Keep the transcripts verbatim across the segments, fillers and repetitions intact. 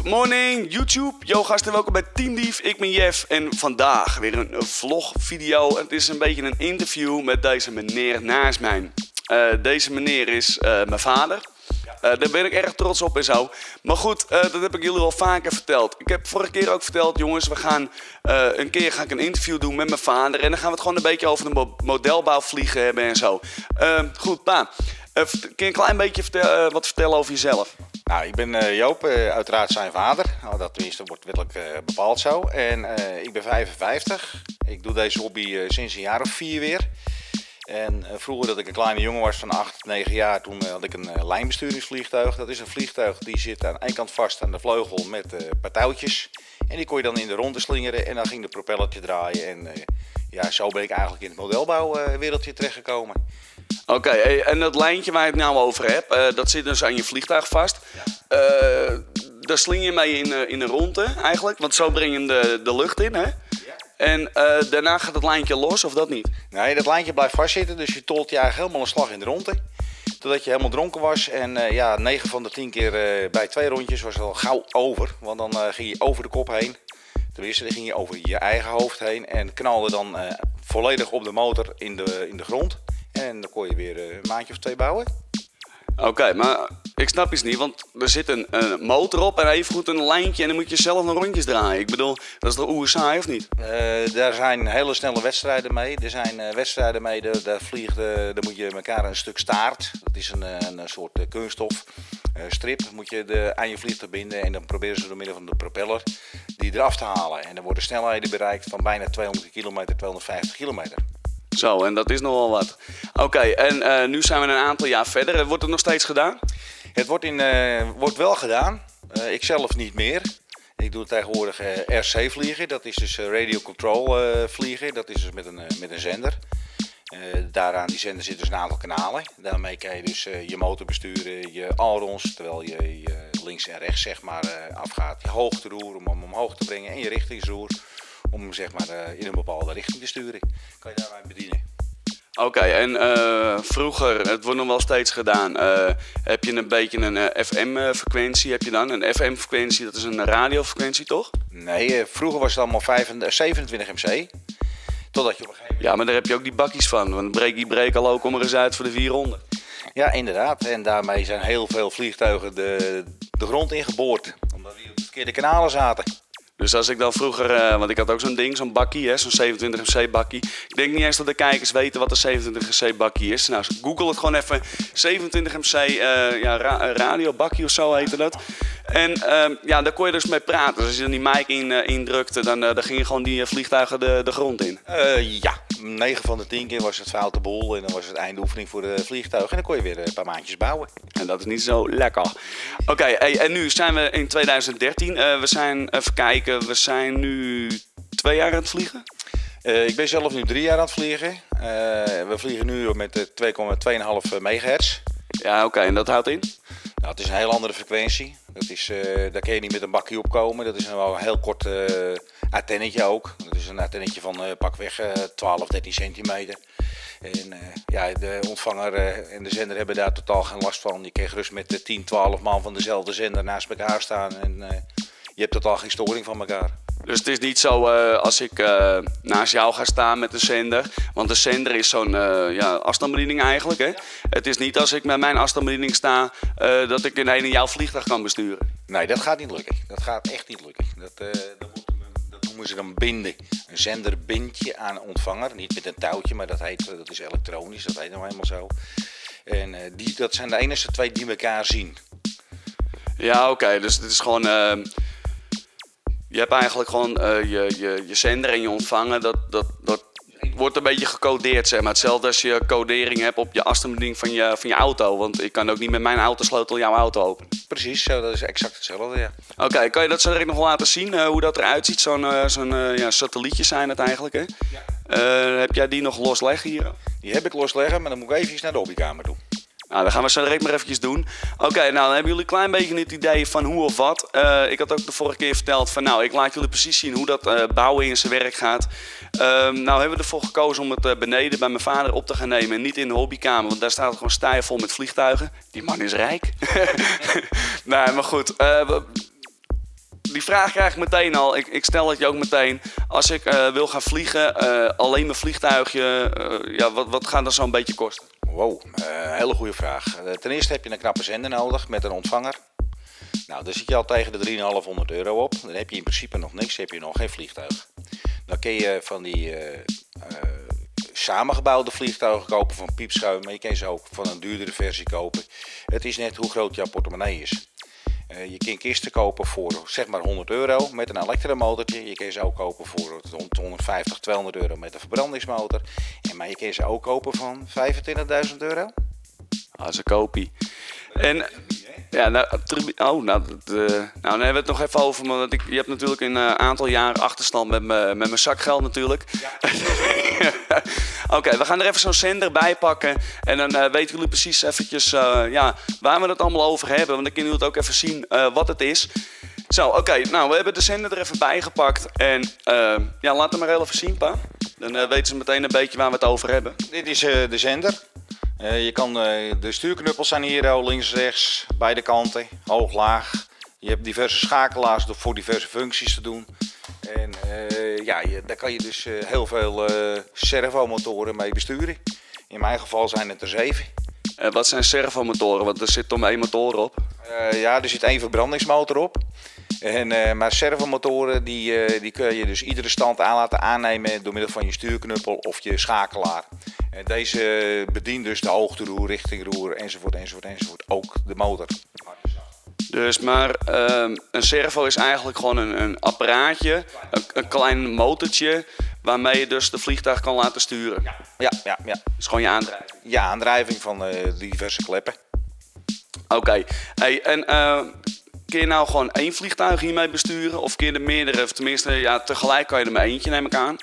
Good morning YouTube. Yo gasten, welkom bij Team Dief. Ik ben Jeff en vandaag weer een vlogvideo. Het is een beetje een interview met deze meneer naast mij. Uh, deze meneer is uh, mijn vader. Uh, daar ben ik erg trots op en zo. Maar goed, uh, dat heb ik jullie al vaker verteld. Ik heb vorige keer ook verteld, jongens, we gaan uh, een keer ga ik een interview doen met mijn vader. En dan gaan we het gewoon een beetje over de mo modelbouw vliegen hebben en zo. Uh, goed, pa. Uh, kun je een klein beetje vertel, uh, wat vertellen over jezelf? Nou, ik ben uh, Joop, uh, uiteraard zijn vader. Nou, dat tenminste wordt wettelijk uh, bepaald zo. En uh, ik ben vijfenvijftig. Ik doe deze hobby uh, sinds een jaar of vier weer. En vroeger, dat ik een kleine jongen was van acht, negen jaar, toen had ik een lijnbesturingsvliegtuig. Dat is een vliegtuig die zit aan één kant vast aan de vleugel met een paar touwtjes. En die kon je dan in de ronde slingeren en dan ging de propellertje draaien. En ja, zo ben ik eigenlijk in het modelbouwwereldje terechtgekomen. Oké, okay, en dat lijntje waar ik het nou over heb, dat zit dus aan je vliegtuig vast. Ja. Uh, daar sling je mee in, in de ronde eigenlijk, want zo breng je hem de, de lucht in, hè? En uh, daarna gaat het lijntje los, of dat niet? Nee, dat lijntje blijft vastzitten, dus je tolt je eigenlijk helemaal een slag in de ronde. Totdat je helemaal dronken was en uh, ja, negen van de tien keer uh, bij twee rondjes was het al gauw over. Want dan uh, ging je over de kop heen. Ten eerste ging je over je eigen hoofd heen en knalde dan uh, volledig op de motor in de, in de grond. En dan kon je weer uh, een maandje of twee bouwen. Oké, okay, maar ik snap iets niet, want er zit een, een motor op en evengoed een lijntje en dan moet je zelf nog rondjes draaien. Ik bedoel, dat is toch oer saai of niet? Uh, daar zijn hele snelle wedstrijden mee. Er zijn uh, wedstrijden mee, daar, daar, vliegt, uh, daar moet je elkaar een stuk staart, dat is een, een, een soort uh, kunststof uh, strip, moet je de, aan je vliegtuig binden en dan proberen ze door middel van de propeller die eraf te halen. En dan worden snelheden bereikt van bijna tweehonderd kilometer, tweehonderdvijftig kilometer. Zo, en dat is nogal wat. Oké, okay, en uh, nu zijn we een aantal jaar verder. Wordt het nog steeds gedaan? Het wordt, in, uh, wordt wel gedaan. Uh, ik zelf niet meer. Ik doe tegenwoordig uh, R C-vliegen. Dat is dus uh, Radio Control uh, vliegen. Dat is dus met een, uh, met een zender. Uh, daaraan die zender zit dus een aantal kanalen. Daarmee kan je dus uh, je motor besturen, je ailerons, terwijl je, je links en rechts zeg maar uh, afgaat. Je hoogteroer om hem omhoog te brengen en je richtingsroer. Om zeg maar in een bepaalde richting te sturen. Kan je daarbij bedienen. Oké, okay, en uh, vroeger, het wordt nog wel steeds gedaan, uh, heb je een beetje een uh, F M-frequentie, heb je dan? Een F M-frequentie, dat is een radiofrequentie, toch? Nee, uh, vroeger was het allemaal zevenentwintig M C. Totdat je op een gegeven moment... Ja, maar daar heb je ook die bakjes van, want breek die breek al ook om er eens uit voor de vierhonderd. Ja, inderdaad. En daarmee zijn heel veel vliegtuigen de, de grond ingeboord. Omdat die op de verkeerde kanalen zaten. Dus als ik dan vroeger, uh, want ik had ook zo'n ding, zo'n bakkie, zo'n zevenentwintig M C bakkie. Ik denk niet eens dat de kijkers weten wat een zevenentwintig M C bakkie is. Nou, google het gewoon even. zevenentwintig M C uh, ja, ra radio bakkie of zo heette dat. En uh, ja, daar kon je dus mee praten. Dus als je dan die mic in, uh, indrukte, dan, uh, dan gingen gewoon die uh, vliegtuigen de, de grond in. Uh, ja, negen van de tien keer was het foute boel en dan was het eindoefening voor de vliegtuigen. En dan kon je weer een paar maandjes bouwen. En dat is niet zo lekker. Oké, okay, hey, en nu zijn we in tweeduizend dertien. Uh, we zijn, even kijken. We zijn nu twee jaar aan het vliegen? Uh, ik ben zelf nu drie jaar aan het vliegen. Uh, we vliegen nu met twee komma vijf megahertz. Ja, oké. Okay. En dat houdt in? Nou, het is een heel andere frequentie. Dat is, uh, daar kun je niet met een bakje op komen. Dat is een, wel een heel kort uh, antennetje ook. Dat is een antennetje van uh, pakweg uh, twaalf, dertien centimeter. En uh, ja, de ontvanger uh, en de zender hebben daar totaal geen last van. Je kan gerust met uh, tien, twaalf man van dezelfde zender naast elkaar staan. En, uh, je hebt totaal geen storing van elkaar. Dus het is niet zo uh, als ik uh, naast jou ga staan met de zender. Want de zender is zo'n uh, ja, afstandsbediening eigenlijk. Hè? Ja. Het is niet als ik met mijn afstandsbediening sta uh, dat ik in een jouw vliegtuig kan besturen. Nee, dat gaat niet lukken. Dat gaat echt niet lukken. Dat, uh, dat, moet, dat noemen ze dan binden. Een zender bindt je aan een ontvanger. Niet met een touwtje, maar dat, heet, dat is elektronisch. Dat heet nou helemaal zo. En uh, die, dat zijn de enige twee die elkaar zien. Ja, oké. Okay. Dus het is gewoon... Uh, Je hebt eigenlijk gewoon uh, je, je, je zender en je ontvanger, dat, dat, dat wordt een beetje gecodeerd, zeg maar. Hetzelfde als je codering hebt op je afstandsbediening van je, van je auto. Want ik kan ook niet met mijn autosleutel jouw auto openen. Precies, zo, dat is exact hetzelfde, ja. Oké, okay, kan je dat zo direct nog wel laten zien, uh, hoe dat eruit ziet? Zo'n uh, zo'n uh, ja, satellietjes zijn het eigenlijk, hè? Ja. Uh, heb jij die nog losleggen hier? Die heb ik losleggen, maar dan moet ik even naar de hobbykamer doen. Nou, dat gaan we zo direct maar eventjes doen. Oké, okay, nou dan hebben jullie een klein beetje het idee van hoe of wat. Uh, ik had ook de vorige keer verteld van nou, ik laat jullie precies zien hoe dat uh, bouwen in zijn werk gaat. Uh, nou hebben we ervoor gekozen om het uh, beneden bij mijn vader op te gaan nemen. En niet in de hobbykamer, want daar staat het gewoon stijf vol met vliegtuigen. Die man is rijk. Nee, maar goed. Uh, die vraag krijg ik meteen al. Ik, ik stel het je ook meteen. Als ik uh, wil gaan vliegen, uh, alleen mijn vliegtuigje, uh, ja, wat, wat gaat dat zo'n beetje kosten? Wow, uh, hele goede vraag. Uh, ten eerste heb je een knappe zender nodig met een ontvanger. Nou, daar zit je al tegen de drieduizend vijfhonderd euro op. Dan heb je in principe nog niks, heb je nog geen vliegtuig. Dan kun je van die uh, uh, samengebouwde vliegtuigen kopen van piepschuim, maar je kan ze ook van een duurdere versie kopen. Het is net hoe groot jouw portemonnee is. Uh, je kan kisten kopen voor zeg maar honderd euro met een elektromotortje. Je kan ze ook kopen voor honderdvijftig, tweehonderd euro met een verbrandingsmotor. En, maar je kan ze ook kopen van vijfentwintigduizend euro. Als een kopie. En... Ja, nou, oh, nou, dat, uh, nou, dan hebben we het nog even over, want ik, je hebt natuurlijk een uh, aantal jaren achterstand met mijn zakgeld natuurlijk. Ja. Oké, okay, we gaan er even zo'n zender bij pakken en dan uh, weten jullie precies eventjes uh, ja, waar we het allemaal over hebben. Want dan kunnen jullie het ook even zien uh, wat het is. Zo, oké, okay, nou, we hebben de zender er even bij gepakt en uh, ja, laat hem maar heel even zien, pa. Dan uh, weten ze meteen een beetje waar we het over hebben. Dit is uh, de zender. Uh, je kan, uh, de stuurknuppels zijn hier oh, links, rechts, beide kanten, hoog, laag. Je hebt diverse schakelaars voor diverse functies te doen. En uh, ja, je, daar kan je dus uh, heel veel uh, servomotoren mee besturen. In mijn geval zijn het er zeven. Uh, wat zijn servomotoren? Want er zit toch maar één motor op? Uh, ja, er zit één verbrandingsmotor op. En, uh, maar servomotoren die, uh, die kun je dus iedere stand aan laten aannemen door middel van je stuurknuppel of je schakelaar. En deze bedient dus de hoogteroer, richtingroer enzovoort enzovoort enzovoort. Ook de motor. Dus maar uh, een servo is eigenlijk gewoon een, een apparaatje, een, een klein motortje waarmee je dus de vliegtuig kan laten sturen. Ja, ja, ja. ja. Dat is gewoon je aandrijving. Ja, aandrijving van uh, diverse kleppen. Oké. Okay. Hey, en... Uh, kun je nou gewoon één vliegtuig hiermee besturen? Of kun je er meerdere, of tenminste, ja, tegelijk kan je er maar eentje, neem ik aan.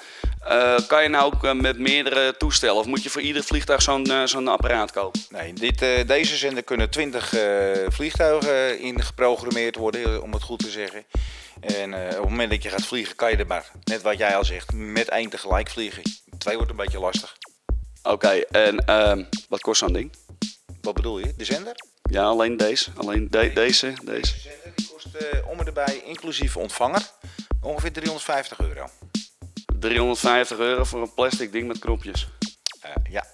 Uh, kan je nou ook uh, met meerdere toestellen? Of moet je voor ieder vliegtuig zo'n uh, zo'n apparaat kopen? Nee, dit, uh, deze zender kunnen twintig uh, vliegtuigen in geprogrammeerd worden, om het goed te zeggen. En uh, op het moment dat je gaat vliegen, kan je er maar, net wat jij al zegt, met één tegelijk vliegen. Twee wordt een beetje lastig. Oké, okay, en uh, wat kost zo'n ding? Wat bedoel je? De zender? Ja, alleen deze. Alleen de, nee, deze, deze. Deze zender die kost uh, om en erbij, inclusief ontvanger, ongeveer driehonderdvijftig euro. driehonderdvijftig euro voor een plastic ding met knopjes? Uh, ja.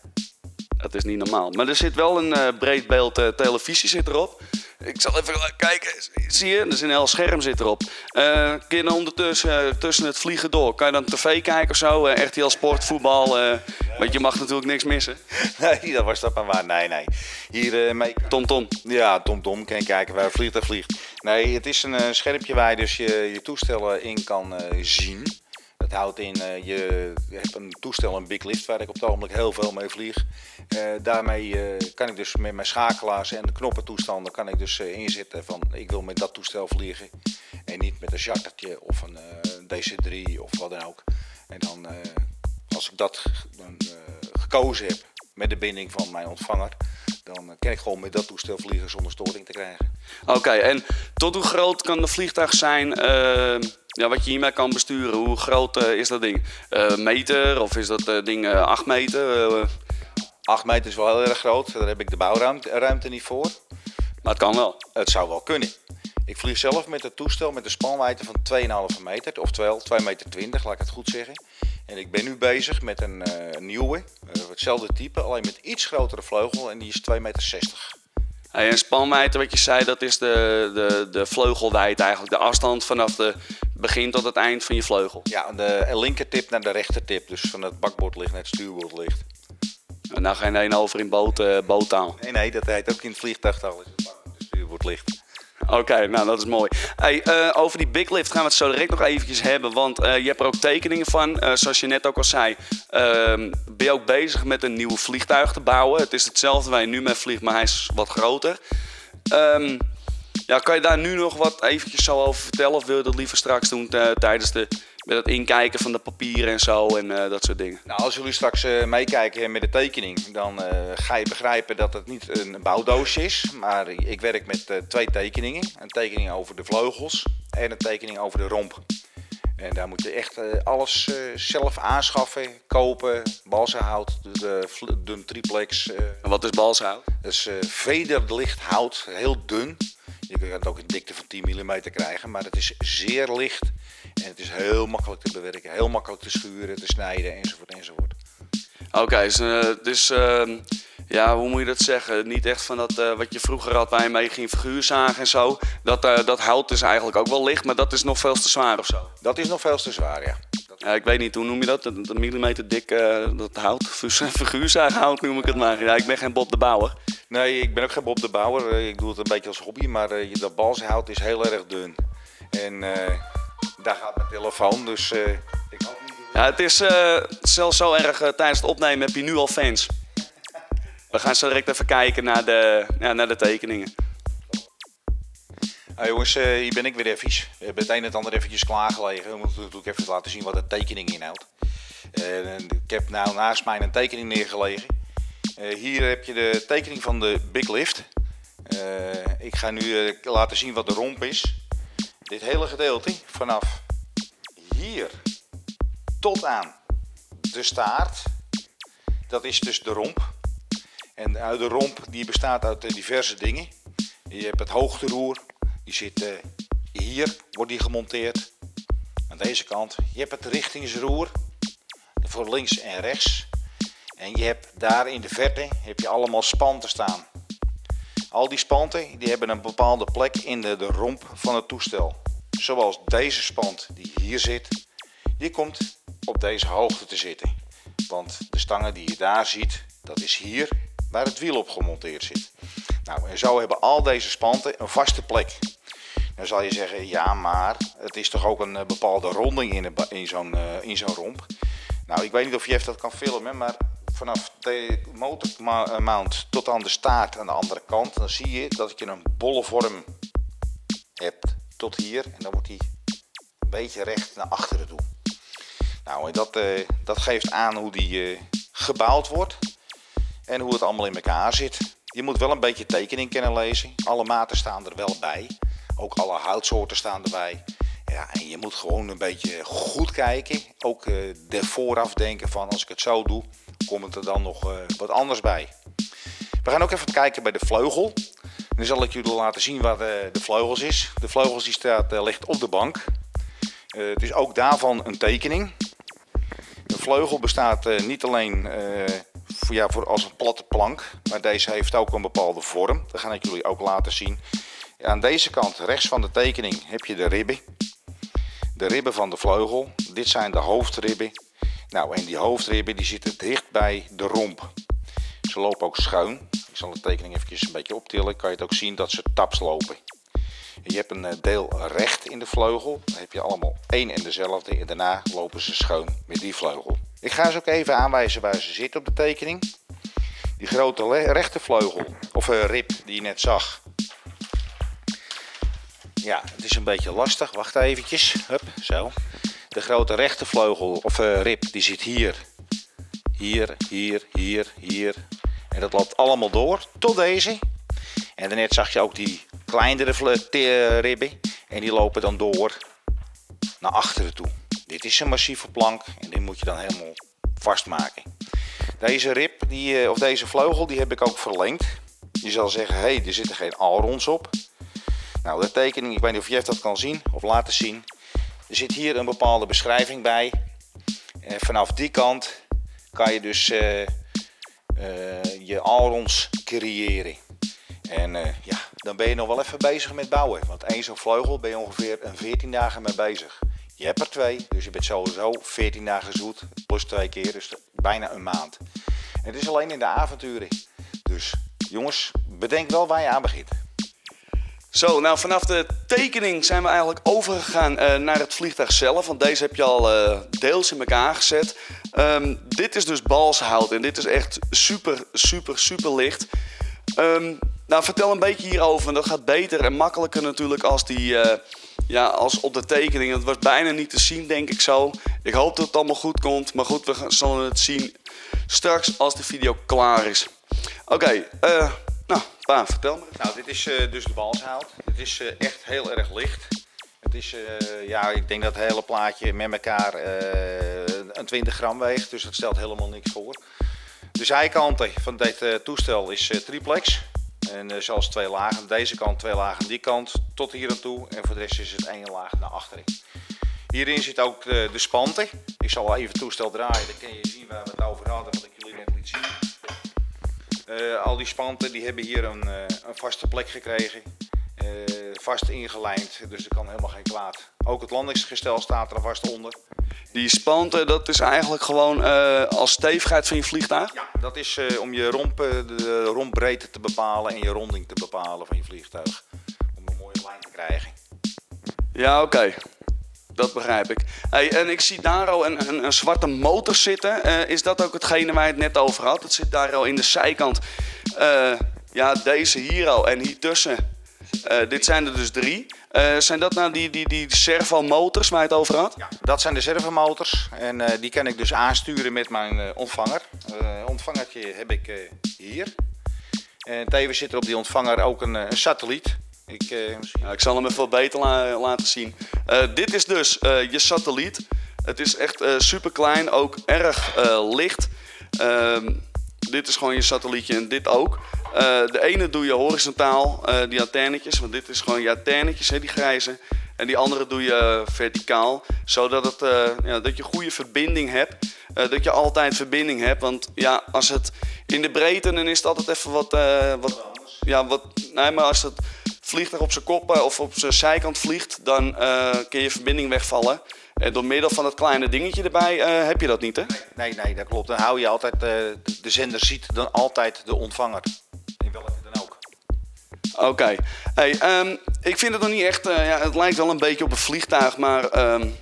Dat is niet normaal. Maar er zit wel een uh, breedbeeld uh, televisie zit erop. Ik zal even kijken. Zie je? Er is een heel scherm zit erop. Uh, kun je dan ondertussen uh, tussen het vliegen door? Kan je dan tv kijken of zo? Uh, R T L Sport, voetbal? Uh, nee. Want je mag natuurlijk niks missen. Nee, dat was dat maar waar. Nee, nee. Hier, uh, mee... Tom Tom. Ja, Tom Tom. Kan je kijken waar vliegt en vliegt. Nee, het is een uh, schermpje waar je dus je, je toestellen in kan uh, zien. Dat houdt in, uh, je hebt een toestel, een Big Lift, waar ik op het ogenblik heel veel mee vlieg. Uh, daarmee uh, kan ik dus met mijn schakelaars en de knoppentoestanden kan ik dus uh, inzetten van ik wil met dat toestel vliegen. En niet met een jakkertje of een uh, D C drie of wat dan ook. En dan, uh, als ik dat dan, uh, gekozen heb met de binding van mijn ontvanger, dan kan ik gewoon met dat toestel vliegen zonder storing te krijgen. Oké, okay, en tot hoe groot kan een vliegtuig zijn uh, ja, wat je hiermee kan besturen? Hoe groot uh, is dat ding? Uh, meter of is dat uh, ding uh, acht meter? Uh, acht meter is wel heel erg groot, daar heb ik de bouwruimte ruimte niet voor. Maar het kan wel? Het zou wel kunnen. Ik vlieg zelf met het toestel met een spanwijdte van twee komma vijf meter, oftewel twee komma twintig meter, laat ik het goed zeggen. En ik ben nu bezig met een uh, nieuwe, uh, hetzelfde type, alleen met iets grotere vleugel en die is twee komma zestig meter. Hey, en spanwijdte, wat je zei, dat is de, de, de vleugelwijdte eigenlijk, de afstand vanaf het begin tot het eind van je vleugel. Ja, de linkertip naar de rechtertip, dus van het bakbord ligt naar het stuurbord ligt. Nou geen een over in boot, uh, boottaal. Nee, nee, dat heet ook in het vliegtuigtaal, dus het bakbord en stuurbord ligt. Oké, okay, nou dat is mooi. Hey, uh, over die Big Lift gaan we het zo direct nog eventjes hebben, want uh, je hebt er ook tekeningen van. Uh, zoals je net ook al zei, uh, ben je ook bezig met een nieuw vliegtuig te bouwen. Het is hetzelfde waar je nu mee vliegt, maar hij is wat groter. Um, ja, kan je daar nu nog wat eventjes zo over vertellen of wil je dat liever straks doen uh, tijdens de... Met het inkijken van de papieren en zo en uh, dat soort dingen. Nou, als jullie straks uh, meekijken met de tekening, dan uh, ga je begrijpen dat het niet een bouwdoos is. Maar ik werk met uh, twee tekeningen. Een tekening over de vleugels en een tekening over de romp. En daar moet je echt uh, alles uh, zelf aanschaffen, kopen, balsenhout, de, de, de triplex. Uh, en wat is balsenhout? Dat is uh, vederlicht hout, heel dun. Je kunt ook een dikte van tien millimeter krijgen, maar het is zeer licht en het is heel makkelijk te bewerken, heel makkelijk te schuren, te snijden enzovoort enzovoort. Oké, okay, dus uh, ja, hoe moet je dat zeggen? Niet echt van dat uh, wat je vroeger had bij mee ging figuurzagen en zo. Dat, uh, dat hout is eigenlijk ook wel licht, maar dat is nog veel te zwaar of zo. Dat is nog veel te zwaar, ja. Ja, ik weet niet, hoe noem je dat? Een millimeter dik uh, dat hout, figuurzaaghout noem ik het maar. Ja, ik ben geen Bob de Bouwer. Nee, ik ben ook geen Bob de Bouwer. Ik doe het een beetje als hobby, maar uh, dat balsenhout is heel erg dun. En uh, daar gaat mijn telefoon, dus uh, ik hoop niet. Ja, het is uh, zelfs zo erg, uh, tijdens het opnemen heb je nu al fans. We gaan zo direct even kijken naar de, ja, naar de tekeningen. Hey jongens, uh, hier ben ik weer even. We hebben het een en het ander eventjes klaargelegen. We moeten natuurlijk even laten zien wat de tekening inhoudt. Uh, ik heb nou naast mij een tekening neergelegen. Uh, hier heb je de tekening van de Big Lift. Uh, ik ga nu uh, laten zien wat de romp is. Dit hele gedeelte vanaf hier tot aan de staart. Dat is dus de romp. En uit de romp die bestaat uit diverse dingen. Je hebt het hoogteroer. Die zit uh, hier, wordt die gemonteerd. Aan deze kant. Je hebt het richtingsroer. Voor links en rechts. En je hebt daar in de verte heb je allemaal spanten staan. Al die spanten die hebben een bepaalde plek in de, de romp van het toestel. Zoals deze spant die hier zit. Die komt op deze hoogte te zitten. Want de stangen die je daar ziet, dat is hier waar het wiel op gemonteerd zit. Nou, en zo hebben al deze spanten een vaste plek. Dan zal je zeggen, ja maar het is toch ook een bepaalde ronding in, in zo'n in zo'n romp. Nou, ik weet niet of Jeff dat kan filmen, maar vanaf de motormount tot aan de staart aan de andere kant, dan zie je dat je een bolle vorm hebt tot hier. En dan wordt die een beetje recht naar achteren toe. Nou, en dat, uh, dat geeft aan hoe die uh, gebouwd wordt en hoe het allemaal in elkaar zit. Je moet wel een beetje tekening kunnen lezen. Alle maten staan er wel bij. Ook alle houtsoorten staan erbij. Ja, en je moet gewoon een beetje goed kijken. Ook uh, de vooraf denken van als ik het zo doe, komt er dan nog uh, wat anders bij. We gaan ook even kijken bij de vleugel. En dan zal ik jullie laten zien waar de, de vleugels is. De vleugels die staat, uh, ligt op de bank. Uh, dus ook daarvan een tekening. De vleugel bestaat uh, niet alleen... Uh, Voor, ja, voor als een platte plank, maar deze heeft ook een bepaalde vorm. Dat ga ik jullie ook laten zien. Aan deze kant, rechts van de tekening, heb je de ribben. De ribben van de vleugel. Dit zijn de hoofdribben. Nou, en die hoofdribben die zitten dicht bij de romp. Ze lopen ook schuin. Ik zal de tekening even een beetje optillen. Kan je het ook zien dat ze taps lopen. Je hebt een deel recht in de vleugel. Dan heb je allemaal één en dezelfde. En daarna lopen ze schuin met die vleugel. Ik ga ze ook even aanwijzen waar ze zitten op de tekening. Die grote rechtervleugel, of uh, rib die je net zag. Ja, het is een beetje lastig. Wacht eventjes. Hup, zo. De grote rechtervleugel, of uh, rib, die zit hier. Hier, hier, hier, hier. En dat loopt allemaal door tot deze. En daarnet zag je ook die kleinere ribben. En die lopen dan door naar achteren toe. Dit is een massieve plank en die moet je dan helemaal vastmaken. Deze rib, die, of deze vleugel, die heb ik ook verlengd. Je zal zeggen, hé, hey, er zitten geen ailerons op. Nou, de tekening, ik weet niet of Jeff dat kan zien of laten zien. Er zit hier een bepaalde beschrijving bij. En vanaf die kant kan je dus uh, uh, je ailerons creëren. En uh, ja, dan ben je nog wel even bezig met bouwen. Want één zo'n vleugel ben je ongeveer een veertien dagen mee bezig. Je hebt er twee, dus je bent sowieso veertien dagen zoet, plus twee keer, dus bijna een maand. En het is alleen in de avonturen. Dus jongens, bedenk wel waar je aan begint. Zo, nou vanaf de tekening zijn we eigenlijk overgegaan uh, naar het vliegtuig zelf. Want deze heb je al uh, deels in elkaar gezet. Um, dit is dus balsenhout en dit is echt super, super, super licht. Um, nou, vertel een beetje hierover, want dat gaat beter en makkelijker natuurlijk als die... Uh, Ja, als op de tekening. Dat was bijna niet te zien, denk ik zo. Ik hoop dat het allemaal goed komt. Maar goed, we gaan, zullen het zien straks als de video klaar is. Oké, okay, uh, nou, Pa, vertel me. Nou, dit is uh, dus de balsenhout. Het is uh, echt heel erg licht. Het is, uh, ja, ik denk dat het hele plaatje met elkaar uh, een twintig gram weegt. Dus dat stelt helemaal niks voor. De zijkanten van dit uh, toestel is uh, triplex. En uh, zoals twee lagen, deze kant, twee lagen, die kant, tot hier aan toe. En voor de rest is het één laag naar achteren. Hierin zit ook de, de spanten. Ik zal even het toestel draaien, dan kun je zien waar we het over hadden, wat ik jullie net liet zien. Uh, al die spanten die hebben hier een, uh, een vaste plek gekregen. Uh, vast ingelijnd, dus er kan helemaal geen kwaad. Ook het landingsgestel staat er vast onder. Die spanten, dat is eigenlijk gewoon uh, als stevigheid van je vliegtuig? Ja, dat is uh, om je romp, uh, de rompbreedte te bepalen en je ronding te bepalen van je vliegtuig. Om een mooie lijn te krijgen. Ja, oké. Okay. Dat begrijp ik. Hey, en ik zie daar al een, een, een zwarte motor zitten. Uh, is dat ook hetgene waar je het net over had? Het zit daar al in de zijkant. Uh, ja, deze hier al en hier tussen. Uh, dit zijn er dus drie. Uh, zijn dat nou die, die, die servomotors waar je het over had? Ja, dat zijn de servomotors. En uh, die kan ik dus aansturen met mijn uh, ontvanger. Uh, ontvangertje heb ik uh, hier. En tevens zit er op die ontvanger ook een, een satelliet. Ik, uh, misschien... ja, ik zal hem even beter la laten zien. Uh, dit is dus uh, je satelliet. Het is echt uh, super klein, ook erg uh, licht. Uh, dit is gewoon je satellietje en dit ook. Uh, de ene doe je horizontaal, uh, die antennetjes, want dit is gewoon je antennetjes, he, die grijze. En die andere doe je verticaal, zodat het, uh, ja, dat je goede verbinding hebt. Uh, dat je altijd verbinding hebt, want ja, als het in de breedte, dan is het altijd even wat... Uh, wat ja, wat, nee, maar als het... vliegtuig op zijn kop of op zijn zijkant vliegt, dan uh, kun je verbinding wegvallen. En door middel van dat kleine dingetje erbij uh, heb je dat niet, hè? Nee, nee, dat klopt. Dan hou je altijd, uh, de zender ziet dan altijd de ontvanger. In welke dan ook. Oké. Okay. Hey, um, ik vind het nog niet echt, uh, ja, het lijkt wel een beetje op een vliegtuig, maar um,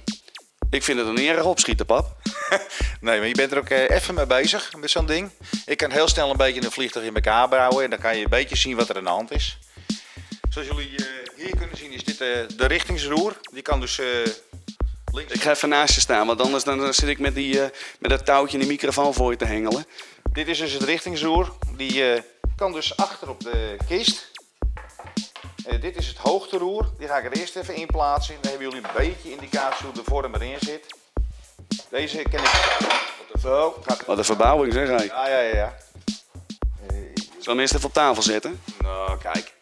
ik vind het er niet erg op schieten, pap. Nee, maar je bent er ook even mee bezig met zo'n ding. Ik kan heel snel een beetje een vliegtuig in elkaar bouwen en dan kan je een beetje zien wat er aan de hand is. Zoals jullie hier kunnen zien is dit de richtingsroer. Die kan dus links... Ik ga even naast je staan, want anders dan zit ik met, die, met dat touwtje in de microfoon voor je te hengelen. Dit is dus het richtingsroer. Die kan dus achter op de kist. Dit is het hoogteroer. Die ga ik er eerst even in plaatsen. Dan hebben jullie een beetje indicatie hoe de vorm erin zit. Deze ken ik... Zo, gaat... Wat een verbouwing zeg hij. Ah, ja, ja, ja. Zal ik hem eerst even op tafel zetten? Nou, kijk.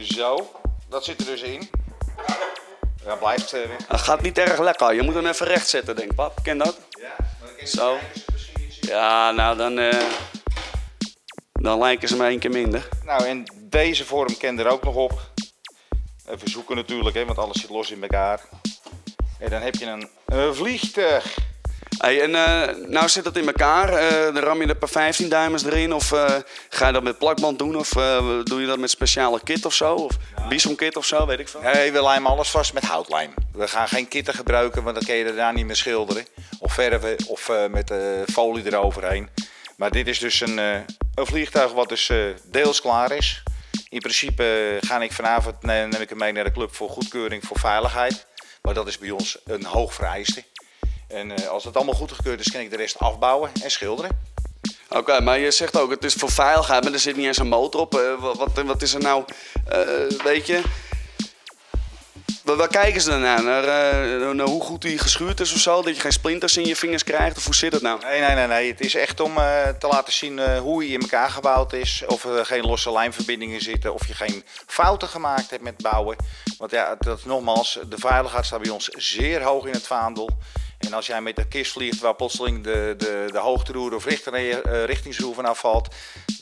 Zo, dat zit er dus in. Dat blijft... Uh, dat gaat niet erg lekker, je moet hem even recht zetten, denk ik, pap. Ken dat? Ja, maar dan ken je zo. Ja, nou dan... Uh, dan lijken ze maar één keer minder. Nou, en deze vorm ken er ook nog op. Even zoeken natuurlijk, hè, want alles zit los in elkaar. En dan heb je een, een vliegtuig. Hey, en uh, nou zit dat in elkaar, uh, dan ram je er per vijftien duimers erin of uh, ga je dat met plakband doen of uh, doe je dat met speciale kit of zo? Of ja. Bisomkit of zo, weet ik veel. Nee, we lijmen alles vast met houtlijm. We gaan geen kitten gebruiken, want dan kun je er daar niet meer schilderen. Of verven of uh, met uh, folie eroverheen. Maar dit is dus een, uh, een vliegtuig wat dus uh, deels klaar is. In principe uh, ga ik vanavond, nee, neem ik hem mee naar de club voor goedkeuring voor veiligheid. Maar dat is bij ons een hoog vereiste. En als het allemaal goed gekeurd is, kan ik de rest afbouwen en schilderen. Oké, okay, maar je zegt ook, het is voor veiligheid, maar er zit niet eens een motor op. Uh, wat, wat is er nou, uh, weet je... Waar, waar kijken ze dan naar? Naar, uh, naar hoe goed die geschuurd is of zo? Dat je geen splinters in je vingers krijgt? Of hoe zit het nou? Nee, nee, nee, nee. Het is echt om uh, te laten zien uh, hoe hij in elkaar gebouwd is. Of er geen losse lijnverbindingen zitten. Of je geen fouten gemaakt hebt met bouwen. Want ja, dat, nogmaals, de veiligheid staat bij ons zeer hoog in het vaandel. En als jij met de kist vliegt waar plotseling de, de, de hoogteroer of richtingsroer vanaf valt,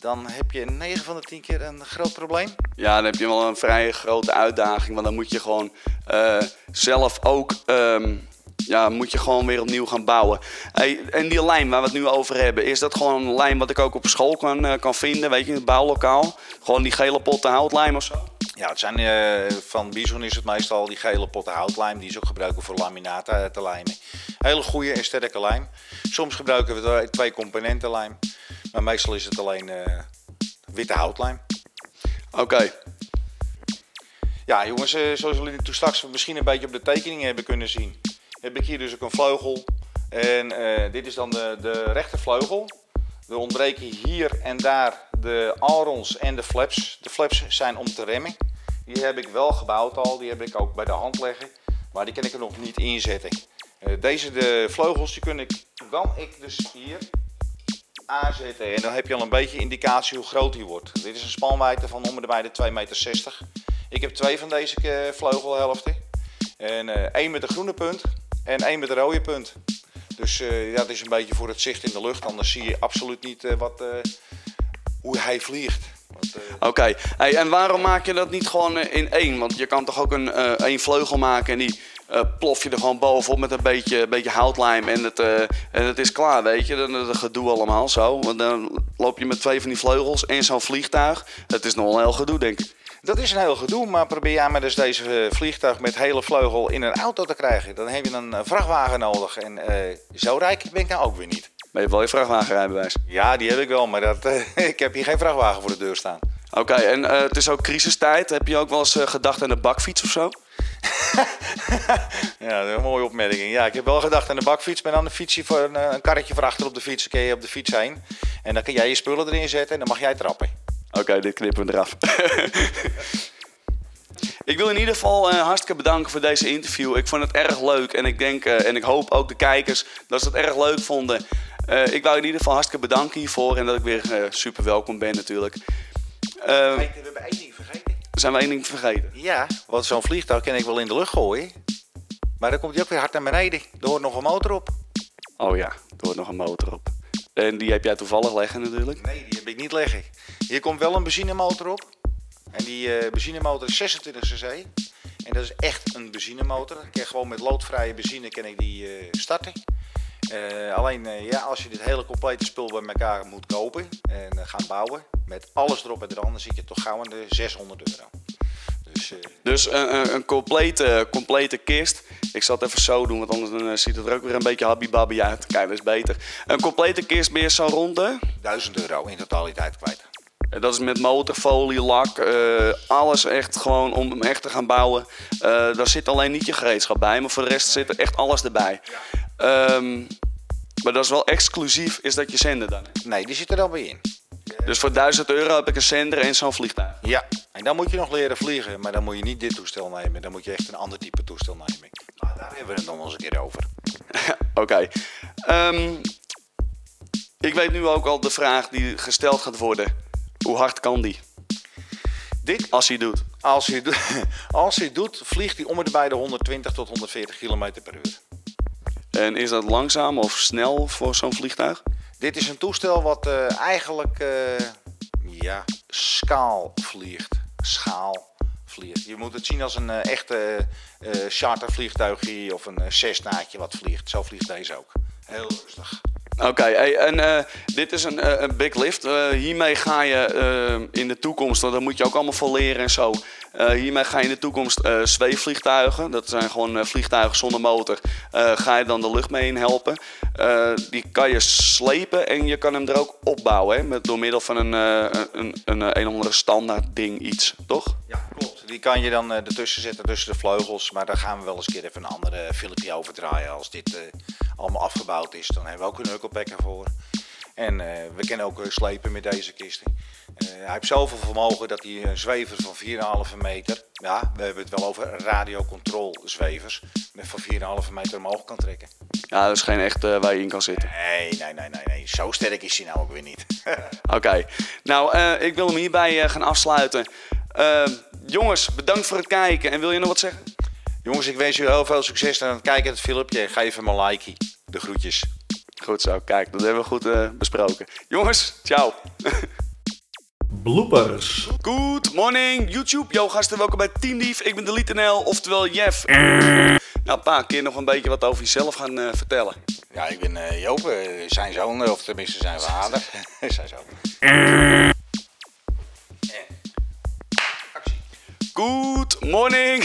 dan heb je negen van de tien keer een groot probleem. Ja, dan heb je wel een vrij grote uitdaging. Want dan moet je gewoon uh, zelf ook um, ja, moet je gewoon weer opnieuw gaan bouwen. Hey, en die lijn waar we het nu over hebben, is dat gewoon een lijn wat ik ook op school kan, uh, kan vinden? Weet je, in het bouwlokaal? Gewoon die gele potten houtlijm of zo? Ja, het zijn, uh, van Bison is het meestal die gele potten houtlijm. Die is ook gebruiken voor laminaten te lijmen. Hele goede en sterke lijm. Soms gebruiken we twee componenten lijm. Maar meestal is het alleen uh, witte houtlijm. Oké. Okay. Ja jongens, uh, zoals jullie toen straks misschien een beetje op de tekeningen hebben kunnen zien. Heb ik hier dus ook een vleugel. En uh, dit is dan de, de rechtervleugel. Er ontbreken hier en daar de ailerons en de flaps. De flaps zijn om te remmen. Die heb ik wel gebouwd al, die heb ik ook bij de hand leggen. Maar die kan ik er nog niet in zetten. Deze de vleugels die kun ik, kan ik dus hier aanzetten en dan heb je al een beetje indicatie hoe groot die wordt. Dit is een spanwijdte van om en bij de twee komma zestig meter. Ik heb twee van deze vleugelhelften. En uh, één met een groene punt en één met een rode punt. Dus uh, ja, dat is een beetje voor het zicht in de lucht, anders zie je absoluut niet uh, wat, uh, hoe hij vliegt. Uh, Oké, okay. Hey, en waarom maak je dat niet gewoon in één? Want je kan toch ook een, uh, één vleugel maken en die uh, plof je er gewoon bovenop met een beetje, een beetje houtlijm en het, uh, en het is klaar, weet je. Dat, dat gedoe allemaal zo. Want dan loop je met twee van die vleugels in zo'n vliegtuig. Dat is nog een heel gedoe, denk ik. Dat is een heel gedoe, maar probeer jij maar eens deze vliegtuig met hele vleugel in een auto te krijgen. Dan heb je een vrachtwagen nodig en uh, zo rijk ben ik nou ook weer niet. Maar je hebt wel je vrachtwagenrijbewijs. Ja, die heb ik wel, maar dat, uh, ik heb hier geen vrachtwagen voor de deur staan. Oké, okay, en uh, het is ook crisistijd. Heb je ook wel eens uh, gedacht aan de bakfiets of zo? Ja, dat is een mooie opmerking. Ja, ik heb wel gedacht aan de bakfiets, maar dan een, fietsje voor een, een karretje voor achter op de fiets. Dan kun je op de fiets heen en dan kun jij je spullen erin zetten en dan mag jij trappen. Oké, okay, dit knippen we eraf. Ik wil in ieder geval uh, hartstikke bedanken voor deze interview. Ik vond het erg leuk en ik denk uh, en ik hoop ook de kijkers dat ze het erg leuk vonden. Uh, ik wou in ieder geval hartstikke bedanken hiervoor en dat ik weer uh, super welkom ben natuurlijk. Uh, Vergeet, we hebben één ding vergeten. Zijn we één ding vergeten? Ja, want zo'n vliegtuig kan ik wel in de lucht gooien. Maar dan komt hij ook weer hard naar beneden. Er hoort nog een motor op. Oh ja, er hoort nog een motor op. En die heb jij toevallig liggen natuurlijk? Nee, die heb ik niet liggen. Hier komt wel een benzinemotor op. En die uh, benzinemotor is zesentwintig cc. En dat is echt een benzinemotor. Ik kan gewoon met loodvrije benzine kan ik die uh, starten. Uh, alleen uh, ja, als je dit hele complete spul bij elkaar moet kopen en uh, gaan bouwen. Met alles erop en eraan, dan zit je toch gauw aan de zeshonderd euro. Dus, uh... dus een, een complete, complete kist. Ik zal het even zo doen, want anders dan ziet het er ook weer een beetje habibabbi uit. Kijk, dat is beter. Een complete kist meer zo rond de duizend euro in totaliteit kwijt. En dat is met motorfolie, lak, uh, alles echt gewoon om hem echt te gaan bouwen. Uh, daar zit alleen niet je gereedschap bij, maar voor de rest zit er echt alles erbij. Ja. Um, maar dat is wel exclusief, is dat je zender dan? Nee, die zit er al bij in. Dus voor duizend euro heb ik een zender en zo'n vliegtuig? Ja, en dan moet je nog leren vliegen, maar dan moet je niet dit toestel nemen. Dan moet je echt een ander type toestel nemen. Maar daar hebben we het dan wel eens een keer over. Oké. Okay. Um, ik weet nu ook al de vraag die gesteld gaat worden. Hoe hard kan die? Dit? Als hij doet. Als hij, do Als hij doet, vliegt hij om en bij de honderdtwintig tot honderdveertig kilometer per uur. En is dat langzaam of snel voor zo'n vliegtuig? Dit is een toestel wat uh, eigenlijk uh, ja, schaal vliegt. Schaal vliegt. Je moet het zien als een uh, echte uh, chartervliegtuigje of een uh, Cessnaatje wat vliegt. Zo vliegt deze ook. Heel rustig. Oké, okay, hey, en uh, dit is een, uh, een Big Lift. Uh, hiermee ga je uh, in de toekomst, want daar moet je ook allemaal voor leren en zo. Uh, hiermee ga je in de toekomst uh, zweefvliegtuigen, dat zijn gewoon uh, vliegtuigen zonder motor, uh, ga je dan de lucht mee in helpen. Uh, die kan je slepen en je kan hem er ook opbouwen, hè? Met, door middel van een, uh, een, een, een, een andere standaard ding iets, toch? Ja, klopt. Die kan je dan uh, ertussen zetten tussen de vleugels, maar daar gaan we wel eens een keer even een andere filmpje over draaien. Als dit uh, allemaal afgebouwd is, dan hebben we ook een hukkelpack ervoor. En uh, we kunnen ook slepen met deze kisten. Uh, hij heeft zoveel vermogen dat hij een zwever van vier komma vijf meter, ja, we hebben het wel over Radio Control zwevers, van vier komma vijf meter omhoog kan trekken. Ja, dat is geen echt uh, waar je in kan zitten. Nee, nee, nee, nee, nee. Zo sterk is hij nou ook weer niet. Oké, okay. Nou, uh, ik wil hem hierbij uh, gaan afsluiten. Uh, jongens, bedankt voor het kijken en wil je nog wat zeggen? Jongens, ik wens jullie heel veel succes aan het kijken naar het filmpje. Geef hem een like. De groetjes. Goed zo, kijk, dat hebben we goed uh, besproken. Jongens, ciao. Bloopers. Good morning, YouTube. Yo, gasten, welkom bij Team Dief. Ik ben de Liet N L, oftewel Jeff. Nou, pa, kun je nog een beetje wat over jezelf gaan uh, vertellen? Ja, ik ben uh, Joop, uh, zijn zoon, of tenminste zijn vader. Zijn zoon. Actie. Good morning.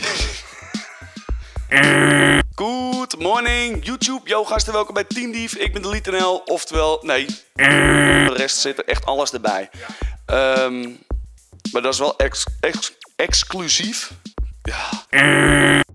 Good morning, YouTube. Yo, gasten, welkom bij Team Dief. Ik ben de Liet N L, oftewel, nee. De rest zit er echt alles erbij. Ja. Um, maar dat is wel ex ex exclusief. Ja.